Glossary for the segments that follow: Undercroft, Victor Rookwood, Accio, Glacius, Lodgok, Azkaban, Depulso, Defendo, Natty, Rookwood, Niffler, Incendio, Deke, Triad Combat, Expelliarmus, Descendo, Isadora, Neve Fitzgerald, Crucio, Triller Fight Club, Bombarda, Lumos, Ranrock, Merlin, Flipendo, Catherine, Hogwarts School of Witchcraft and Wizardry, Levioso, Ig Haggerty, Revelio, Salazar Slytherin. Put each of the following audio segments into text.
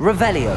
Revelio.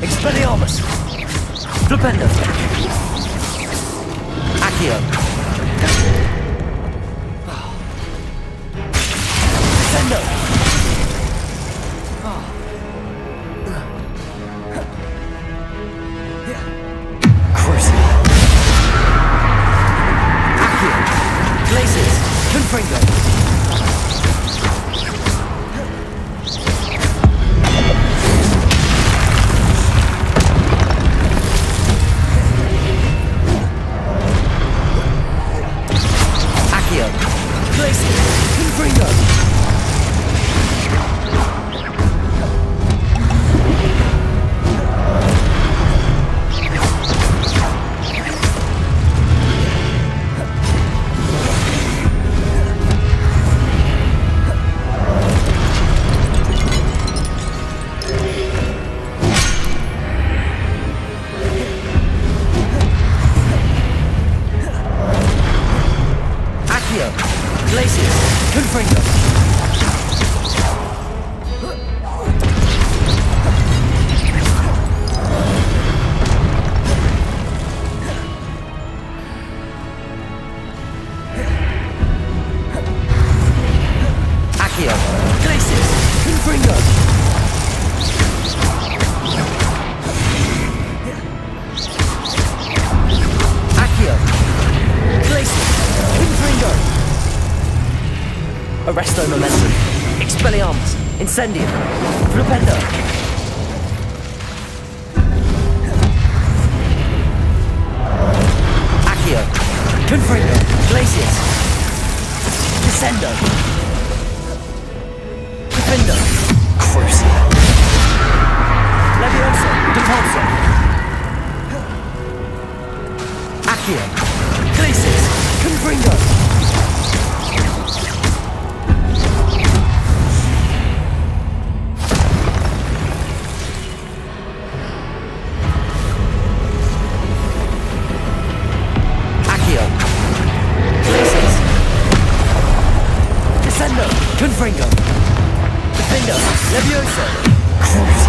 Expelliarmus! Flipendo! Accio! Flipendo! Cruci! Accio! Glacis! Confringo! Arresto momentum. Expelliarmus. Incendium. Flipendo. Accio. Confringo. Glacius. Descendo. Flipendo. Cruci. Levioso. Depulso. Accio. Glacius. Confringo. Confringo, Defendo, Levioso, Cruci.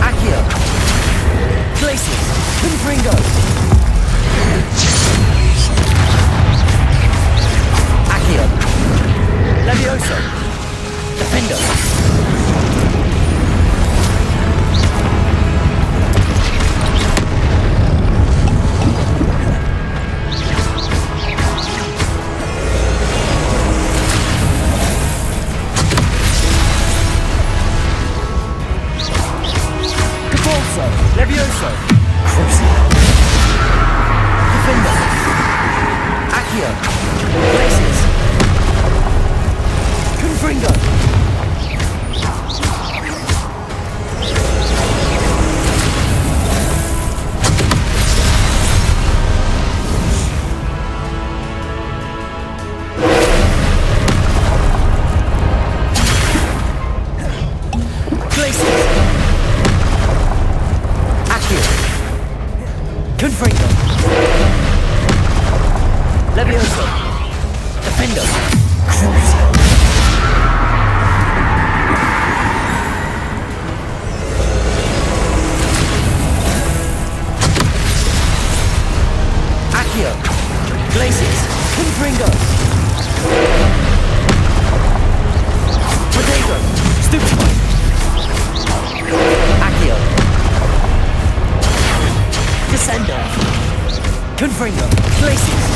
Accio, Glacis, Confringo. Accio, Levioso, Defendo. Levioso! Cruci! Defender! Accio! Glacis! Confringo! Confringo. Levioso. covering them. Places.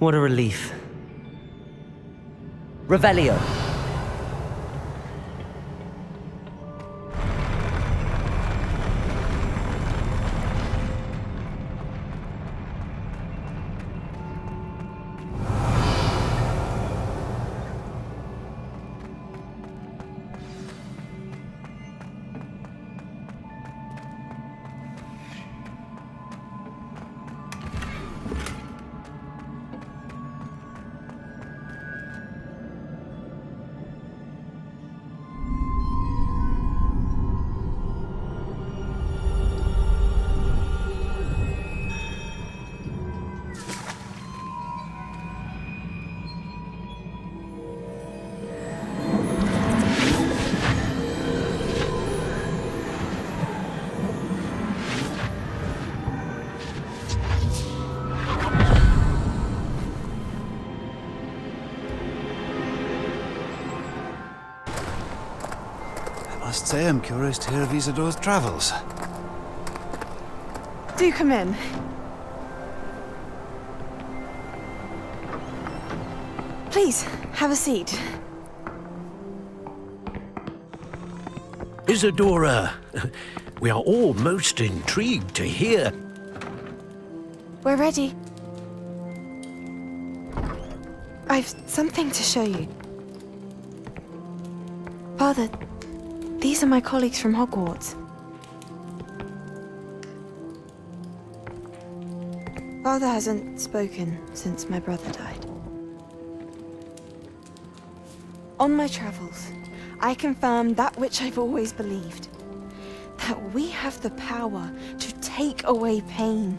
What a relief. Revelio. I am curious to hear of Isadora's travels. Do come in. Please, have a seat. Isadora, we are all most intrigued to hear. We're ready. I've something to show you. Father, these are my colleagues from Hogwarts. Father hasn't spoken since my brother died. On my travels, I confirmed that which I've always believed, that we have the power to take away pain.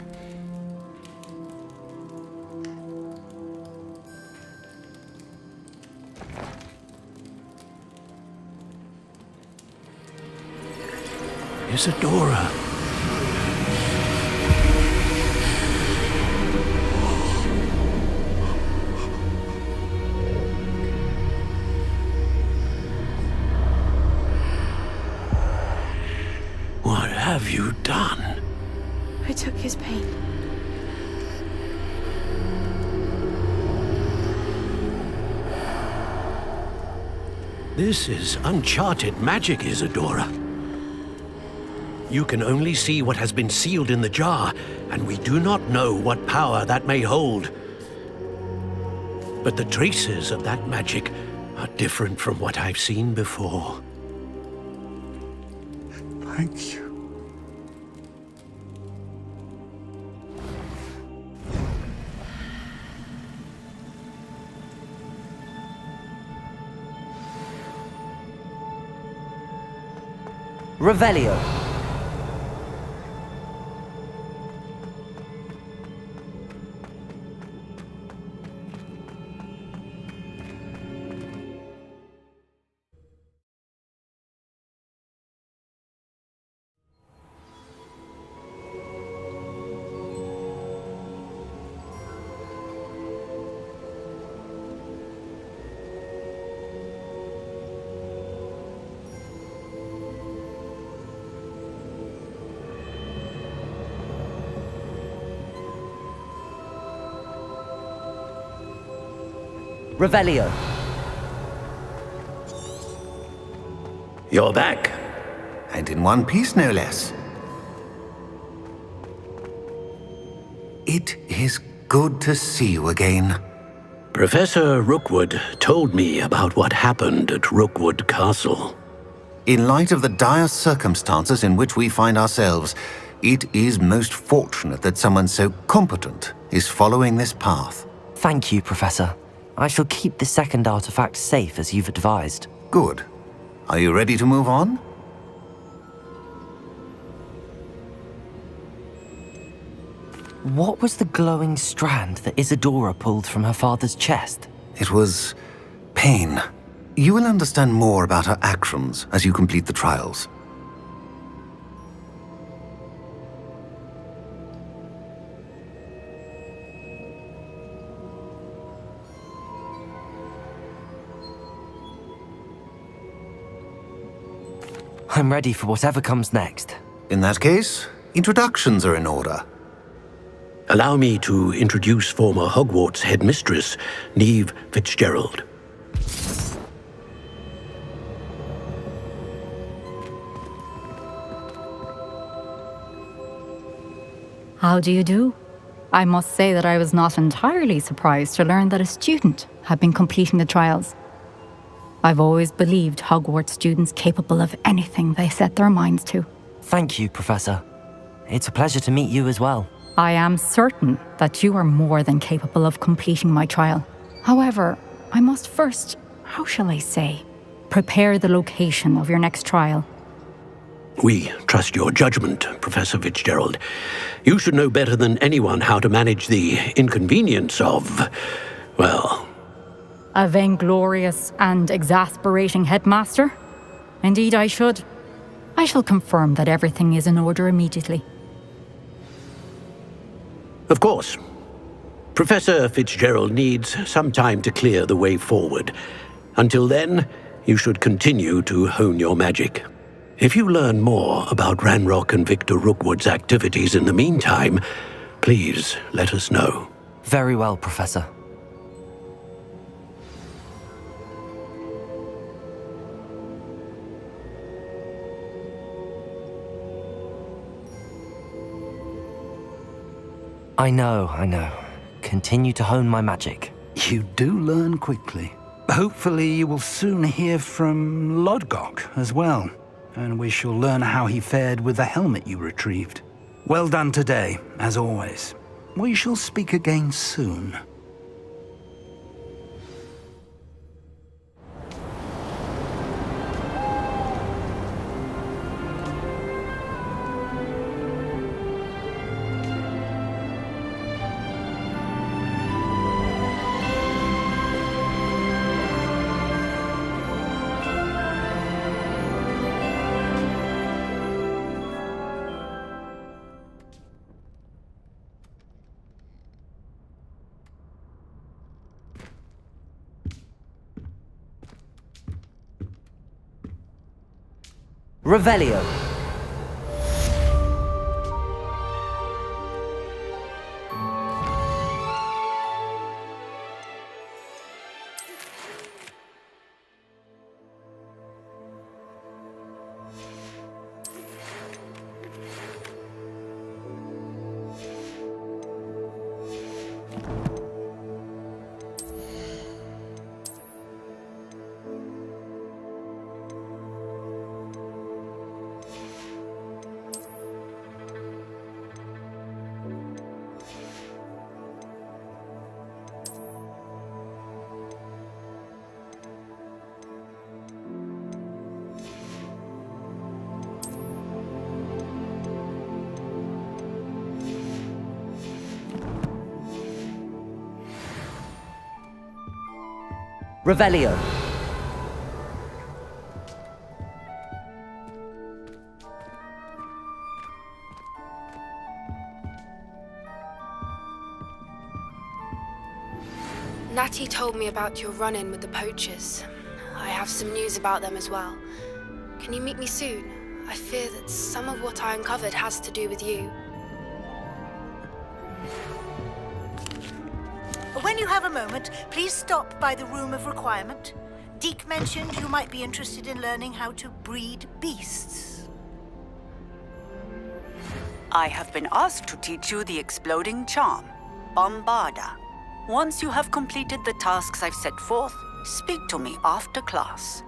Isadora. have you done? I took his pain. This is uncharted magic, Isadora. You can only see what has been sealed in the jar, and we do not know what power that may hold. But the traces of that magic are different from what I've seen before. Thank you. Revelio. Revelio. You're back. And in one piece, no less. It is good to see you again. Professor Rookwood told me about what happened at Rookwood Castle. In light of the dire circumstances in which we find ourselves, it is most fortunate that someone so competent is following this path. Thank you, Professor. I shall keep the second artifact safe, as you've advised. Good. Are you ready to move on? What was the glowing strand that Isadora pulled from her father's chest? It was pain. You will understand more about her actions as you complete the trials. I'm ready for whatever comes next. In that case, introductions are in order. Allow me to introduce former Hogwarts headmistress, Neve Fitzgerald. How do you do? I must say that I was not entirely surprised to learn that a student had been completing the trials. I've always believed Hogwarts students capable of anything they set their minds to. Thank you, Professor. It's a pleasure to meet you as well. I am certain that you are more than capable of completing my trial. However, I must first, how shall I say, prepare the location of your next trial. We trust your judgment, Professor Fitzgerald. You should know better than anyone how to manage the inconvenience of, well... A vainglorious and exasperating headmaster? Indeed, I should. I shall confirm that everything is in order immediately. Of course. Professor Fitzgerald needs some time to clear the way forward. Until then, you should continue to hone your magic. If you learn more about Ranrock and Victor Rookwood's activities in the meantime, please let us know. Very well, Professor. I know. Continue to hone my magic. You do learn quickly. Hopefully you will soon hear from Lodgok as well, and we shall learn how he fared with the helmet you retrieved. Well done today, as always. We shall speak again soon. Revelio. Revelio. Natty told me about your run-in with the poachers. I have some news about them as well. Can you meet me soon? I fear that some of what I uncovered has to do with you. When you have a moment, please stop by the Room of Requirement. Deke mentioned you might be interested in learning how to breed beasts. I have been asked to teach you the exploding charm, Bombarda. Once you have completed the tasks I've set forth, speak to me after class.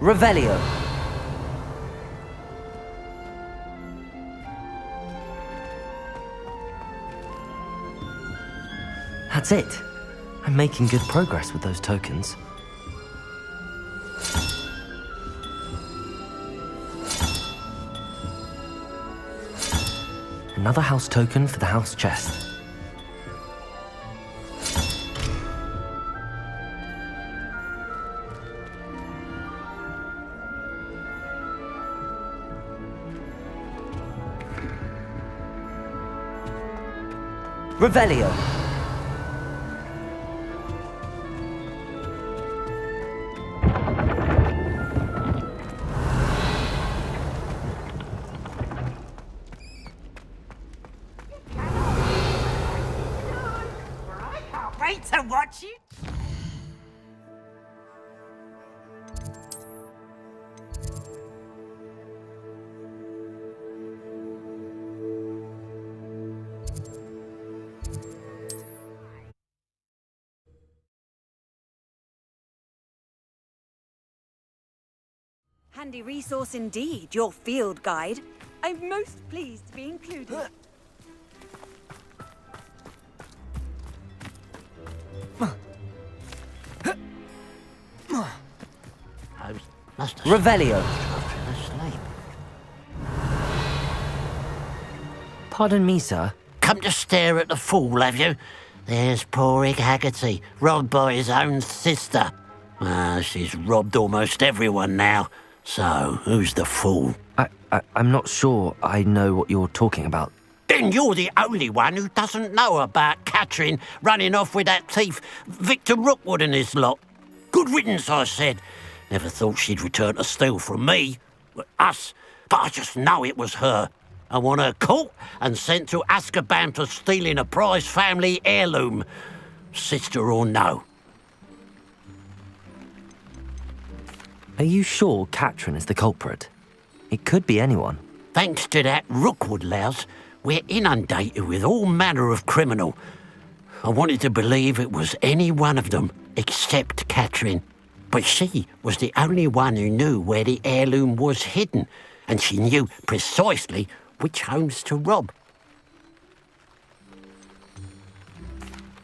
Revelio. That's it. I'm making good progress with those tokens. Another house token for the house chest. Revelio. I can't wait to watch you. Handy resource indeed, your field guide. I'm most pleased to be included. I must have Revelio. Pardon me, sir. Come to stare at the fool, have you? There's poor Ig Haggerty, robbed by his own sister. She's robbed almost everyone now. So, who's the fool? I'm not sure I know what you're talking about. Then you're the only one who doesn't know about Catherine running off with that thief, Victor Rookwood and his lot. Good riddance, I said. Never thought she'd return to steal from me, but I just know it was her. I want her caught and sent to Azkaban for stealing a prized family heirloom, sister or no. Are you sure Catherine is the culprit? It could be anyone. Thanks to that Rookwood louse, we're inundated with all manner of criminal. I wanted to believe it was any one of them, except Catherine. But she was the only one who knew where the heirloom was hidden, and she knew precisely which homes to rob.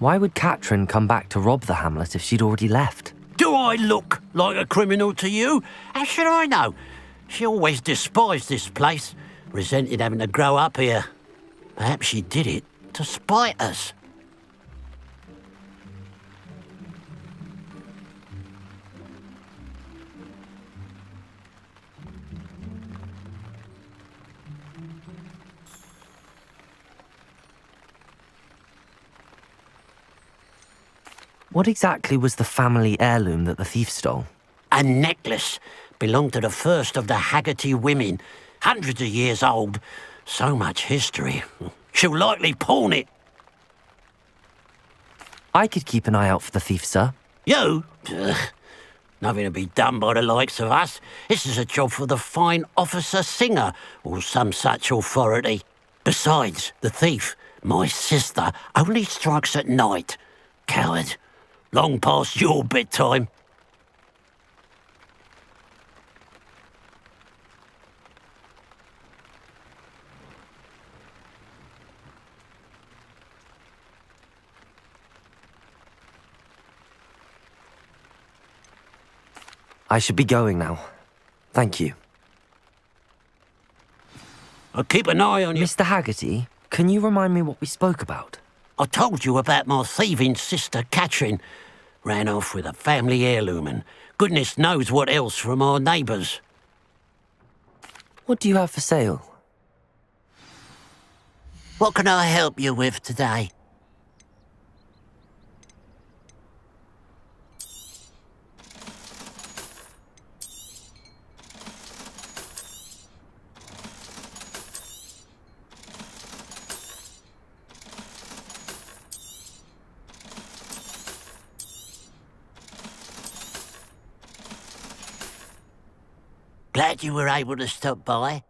Why would Catherine come back to rob the hamlet if she'd already left? Do I look like a criminal to you? How should I know? She always despised this place, resented having to grow up here. Perhaps she did it to spite us. What exactly was the family heirloom that the thief stole? A necklace. Belonged to the first of the Haggerty women. Hundreds of years old. So much history. She'll likely pawn it. I could keep an eye out for the thief, sir. You? Nothing to be done by the likes of us. This is a job for the fine officer singer, or some such authority. Besides, the thief, my sister, only strikes at night. Coward. Long past your bedtime. I should be going now. Thank you. I'll keep an eye on you. Mr. Haggerty, can you remind me what we spoke about? I told you about my thieving sister, Catherine. Ran off with a family heirloom and goodness knows what else from our neighbours. What do you have for sale? What can I help you with today? Glad you were able to stop by.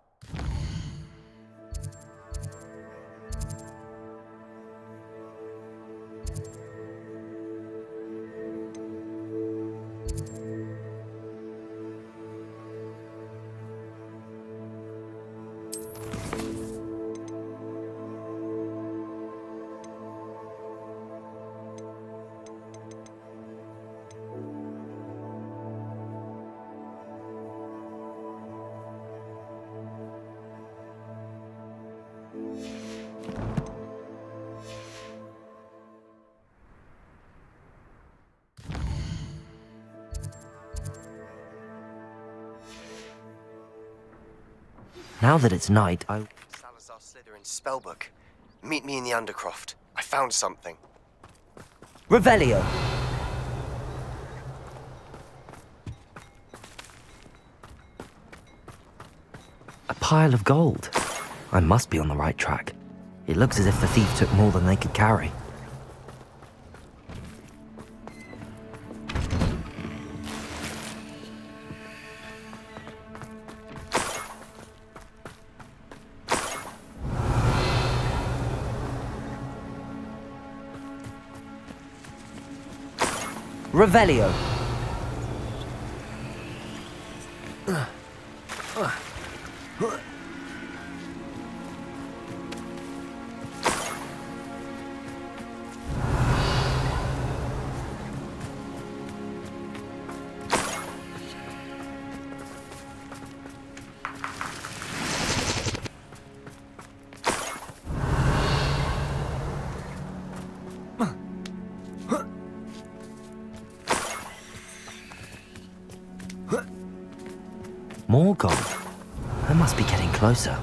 Now that it's night, I... Salazar Slytherin's spellbook. Meet me in the Undercroft. I found something. Revelio! A pile of gold. I must be on the right track. It looks as if the thief took more than they could carry. Revelio. More gold. I must be getting closer.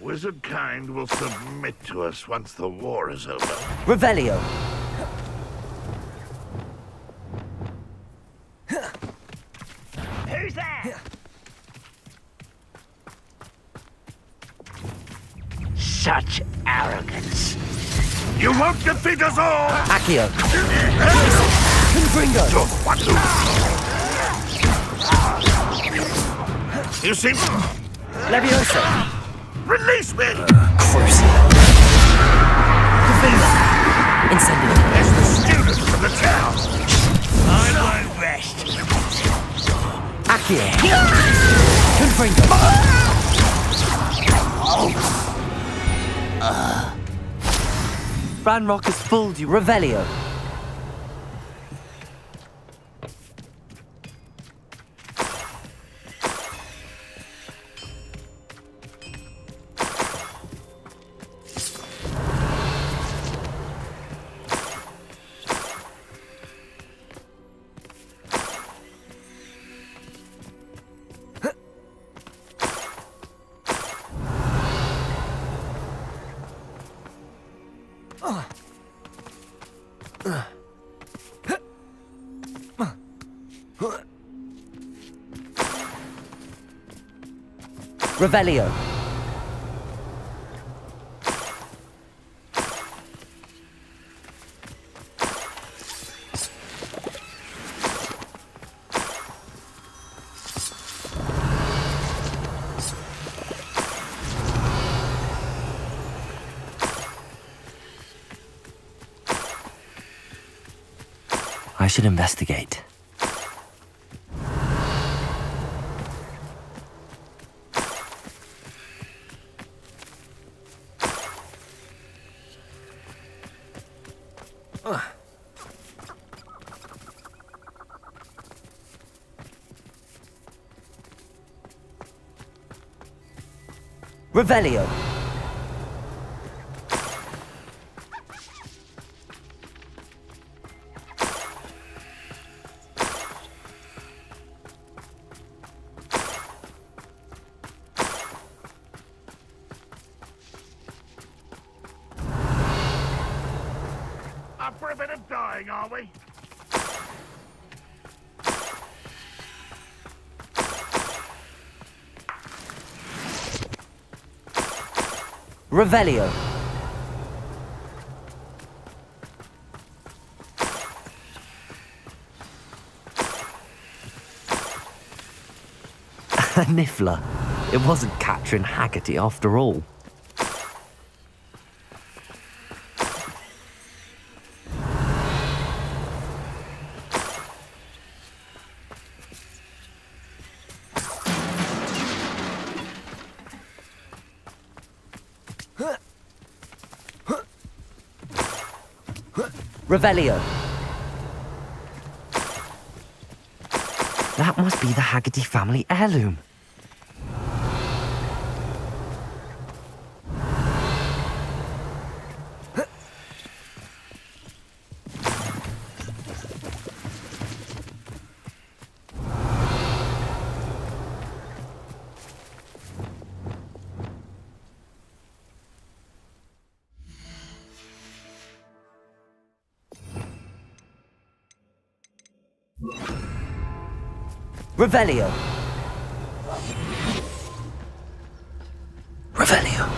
Wizardkind will submit to us once the war is over. Revelio. Who's there? Such arrogance. You won't defeat us all! Accio! Confringo! You see? Leviosa! Release me! Crucial! Defeat! Incendio! It's the students of the town! I won't rest! Accio! Confringo! Ranrock has fooled you, Revelio. Revelio. I should investigate. Revelio. Up for a bit of dying, are we? Revelio. Niffler. It wasn't Catherine Haggerty after all. Revelio. That must be the Haggerty family heirloom. Revelio. Revelio.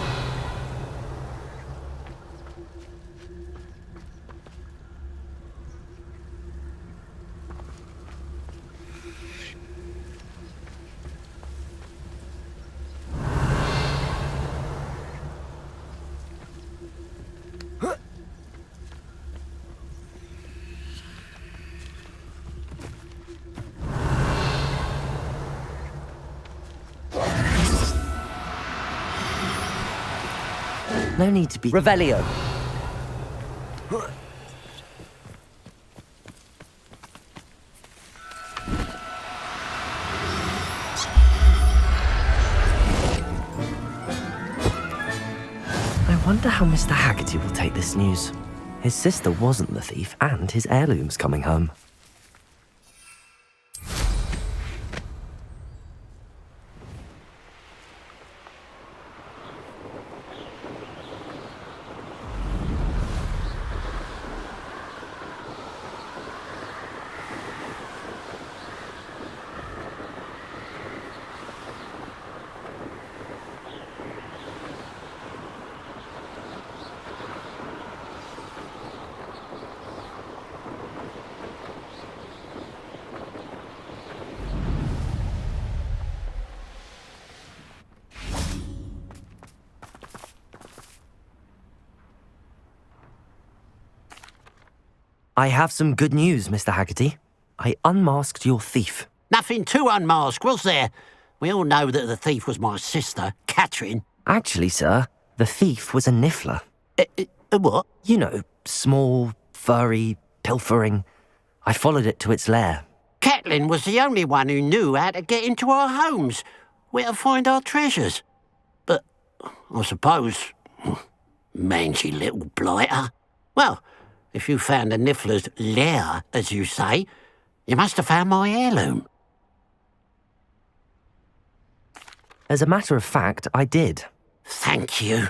No need to be Revelio. I wonder how Mr. Haggerty will take this news. His sister wasn't the thief, and his heirloom's coming home. I have some good news, Mr. Haggerty. I unmasked your thief. Nothing to unmask, was there? We all know that the thief was my sister, Catherine. Actually, sir, the thief was a Niffler. A what? You know, small, furry, pilfering. I followed it to its lair. Catelyn was the only one who knew how to get into our homes, where to find our treasures. But I suppose, mangy little blighter. Well, if you found a Niffler's lair, as you say, you must have found my heirloom. As a matter of fact, I did. Thank you.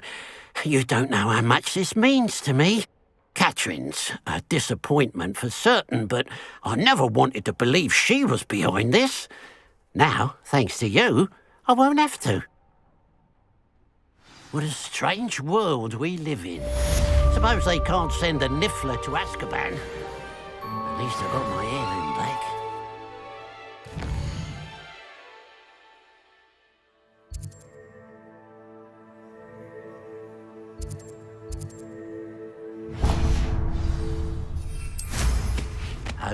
You don't know how much this means to me. Catherine's a disappointment for certain, but I never wanted to believe she was behind this. Now, thanks to you, I won't have to. What a strange world we live in. Suppose they can't send a Niffler to Azkaban. At least I got my heirloom back.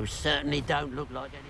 Oh, You certainly don't look like any...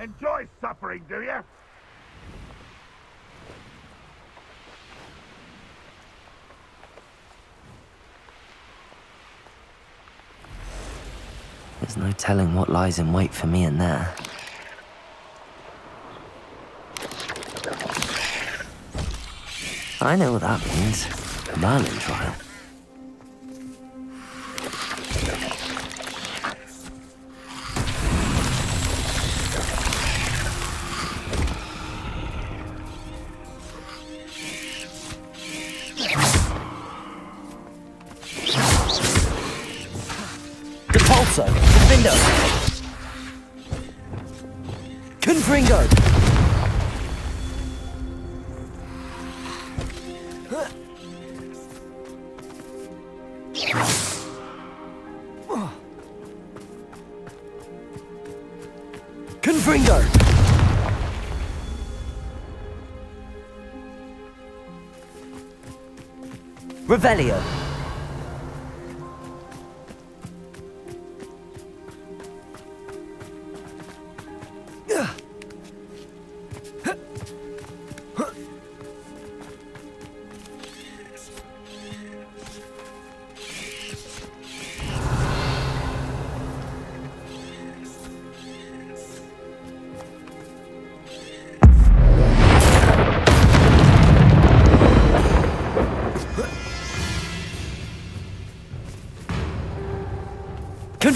Enjoy suffering, do you? There's no telling what lies in wait for me in there. I know what that means. The Merlin trial. Revelio.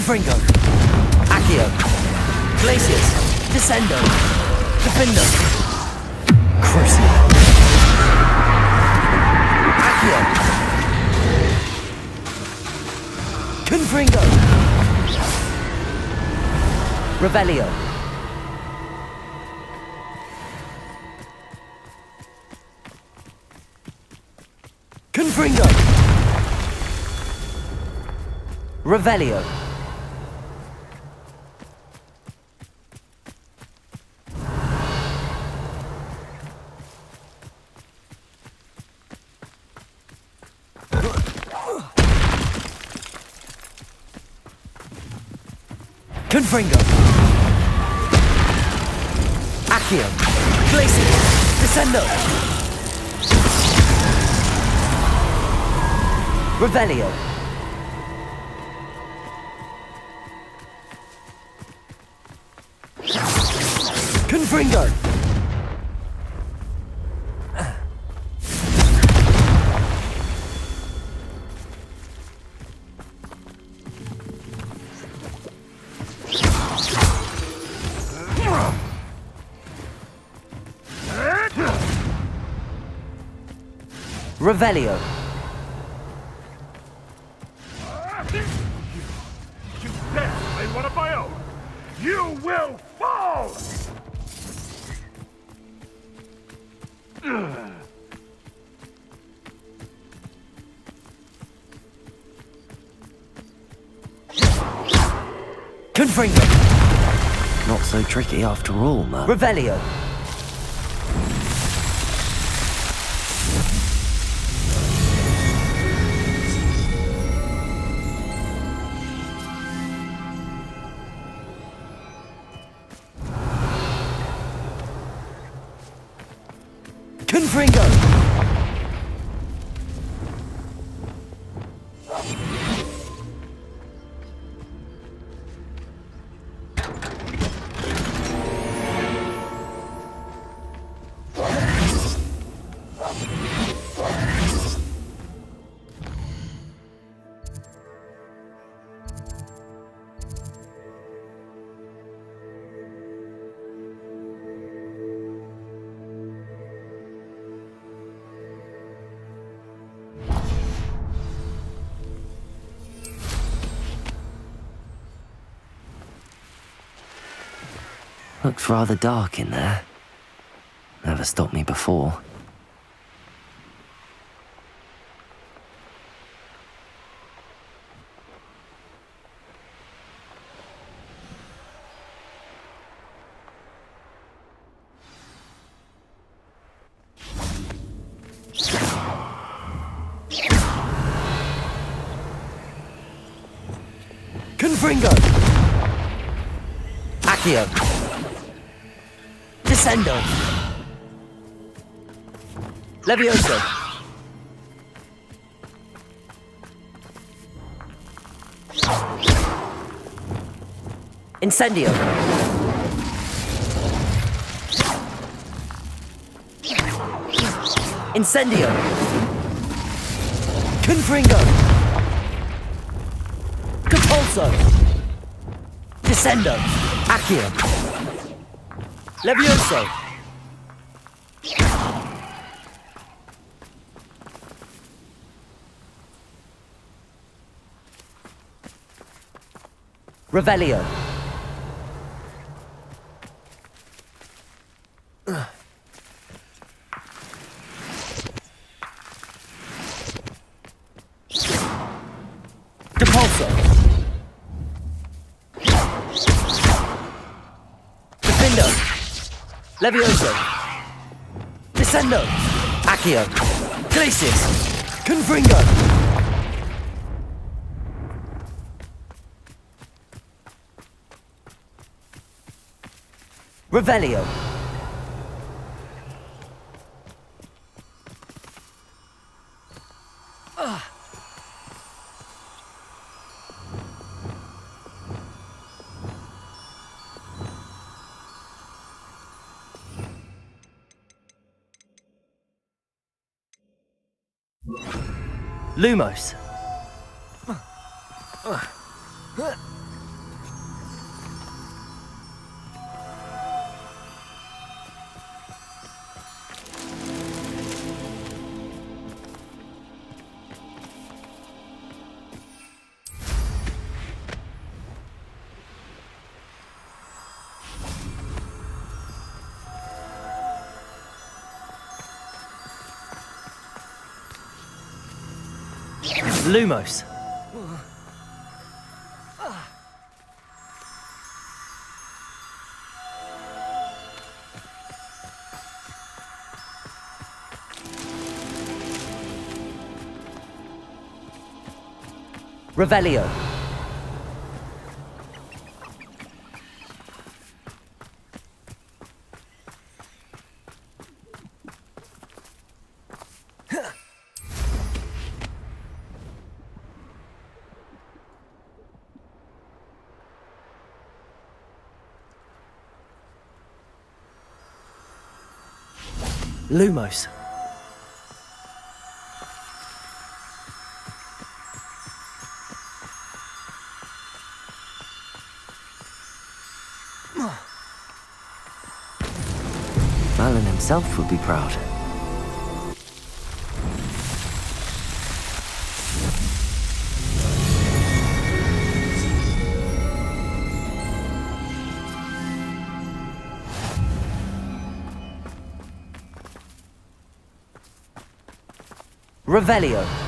Fringo, Accio, Glacius, Descendo, Defendo, Crucio, Accio, Confringo, Revelio, Confringo, Revelio. Confringo, Accio, Glacius, Descendo, Revelio, Confringo, Revelio. You dare play one of my own! You will fall! Confringo! Not so tricky after all, man. Revelio. Move, Ringo! Looked rather dark in there. Never stopped me before. Confringo! Accio! Descendo. Levioso. Incendio. Incendio. Confringo. Compulso. Descendo. Accio. Levioso! Revelio! Depulso! Defendo! Levioso. Descendo. Accio. Glacius. Confringo. Revelio. Lumos. Lumos. Revelio. Lumos. Merlin himself would be proud. Revelio.